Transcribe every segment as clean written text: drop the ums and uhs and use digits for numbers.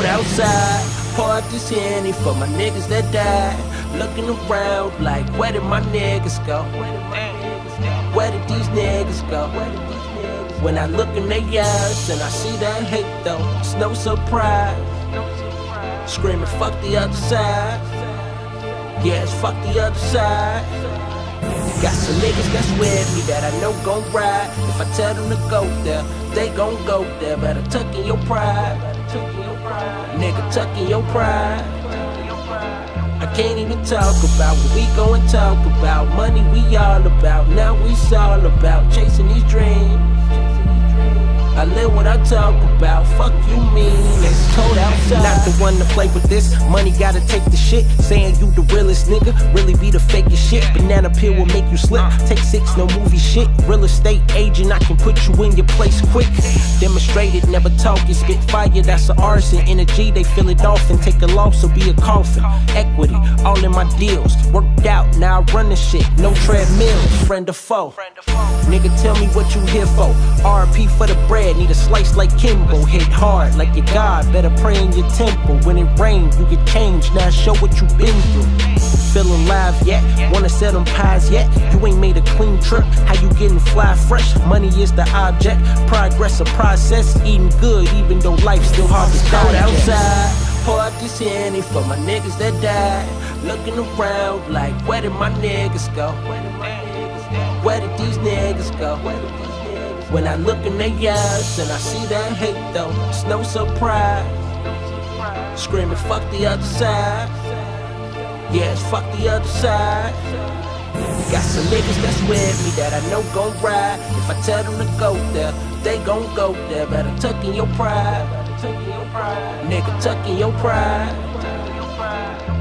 cold outside. Pour out this handy for my niggas that died. Looking around like, where did my niggas go? Where did these niggas go? When I look in their eyes and I see that hate though, it's no surprise. Screaming, fuck the other side. Yes, fuck the other side. Got some niggas that's with me that I know gon' ride. If I tell them to go there, they gon' go there. Better tuck in your pride. Nigga, tuck in your pride. I can't even talk about what we go and talk about. Money we all about, now we all about chasing these dreams. I live what I talk about, fuck you mean, it's cold outside. Not the one to play with this, money gotta take the shit. Saying you the realest nigga, really be the fakest shit. Banana peel will make you slip, take six, no movie shit. Real estate agent, I can put you in your place quick. Demonstrated, never talking, spit fire, that's an arson. Energy, they feel it often, take a loss or be a coffin. Equity, all in my deals, worked out, now I run the shit. No treadmills, friend or foe. Nigga tell me what you here for, RP for the bread. Need a slice like Kimbo, hit hard like your God. Better pray in your temple. When it rains, you get changed. Now show what you been through. Feeling live yet? Wanna sell them pies yet? You ain't made a clean trip. How you getting fly fresh? Money is the object. Progress a process. Eating good, even though life's still hard to start outside. Pour out this handy for my niggas that died. Looking around like, where did my niggas go? Where did these niggas go? When I look in their eyes and I see that hate though, it's no surprise. Screaming, fuck the other side. Yes, fuck the other side. Got some niggas that's with me that I know gon' ride. If I tell them to go there, they gon' go there. Better tuck in your pride. Nigga, tuck in your pride.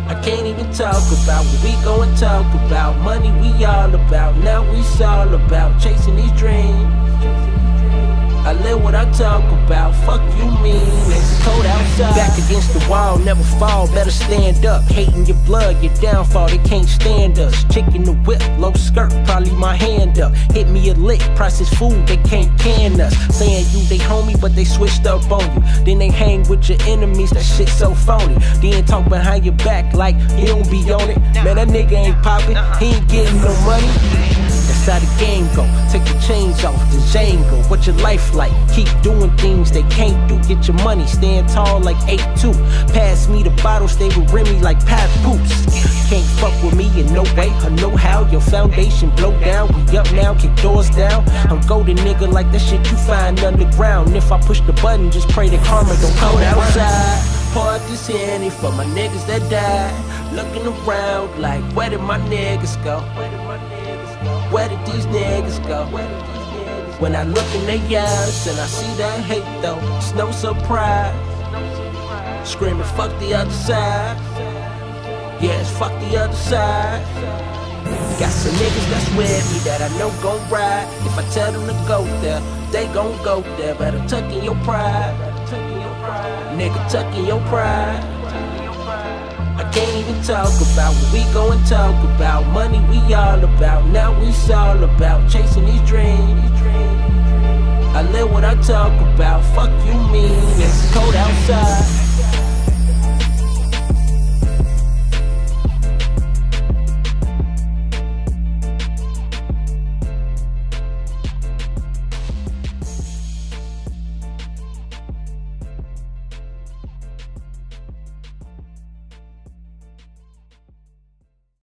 I can't even talk about what we go and talk about. Money we all about, now we all about chasing these dreams. I live what I talk about, fuck you mean, it's cold outside. Back against the wall, never fall, better stand up. Hating your blood, your downfall, they can't stand us. Chicken the whip, low skirt, probably my hand up. Hit me a lick, processed food, they can't can us. Saying you they homie, but they switched up on you. Then they hang with your enemies, that shit so phony. Then talk behind your back like, he don't be on it. Man, that nigga ain't poppin', he ain't getting no money. That's how the game go, take the chains off, the Django. What your life like? Keep doing things they can't do. Get your money, stand tall like 8'2". Pass me the bottles, they will rim me like pad boots. Can't fuck with me in no way or no how. Your foundation blow down, we up now, kick doors down. I'm golden nigga like that shit you find underground. If I push the button, just pray that karma don't come outside. Pour out this handy for my niggas that died. Looking around like, where did my niggas go? Where did these niggas go? When I look in their eyes and I see that hate though, it's no surprise. Screaming, fuck the other side. Yes, fuck the other side. Got some niggas that's with me that I know gon' ride. If I tell them to go there, they gon' go there. Better tuck in your pride. Nigga, tuck in your pride. I can't even talk about what we go and talk about. Money we all about, now we all about chasing these dreams. I live what I talk about, fuck you mean, it's cold outside.